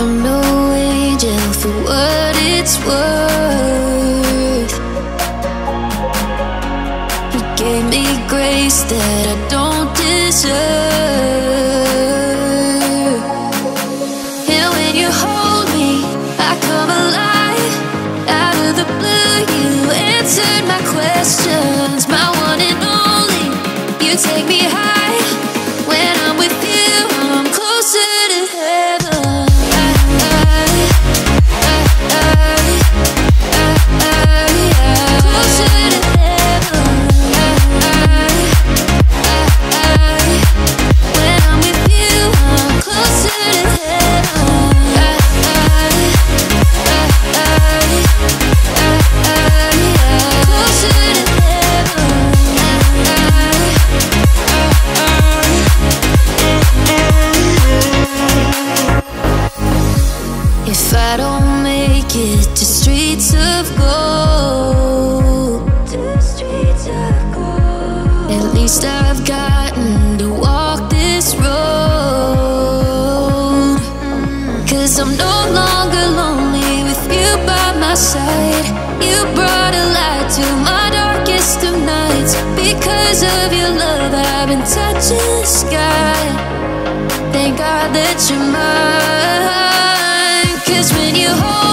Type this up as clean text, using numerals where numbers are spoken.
I'm no angel for what it's worth. You gave me grace that I don't deserve. And when you hold me, I come alive. Out of the blue, you answered my questions. My one and only, you take me high. When I'm with you, I'm closer to heaven. If I don't make it to streets of gold, at least I've gotten to walk this road. Cause I'm no longer lonely with you by my side. You brought a light to my darkest of nights. Because of your love I've been touching the sky. Thank God that you're mine. Cause when you hold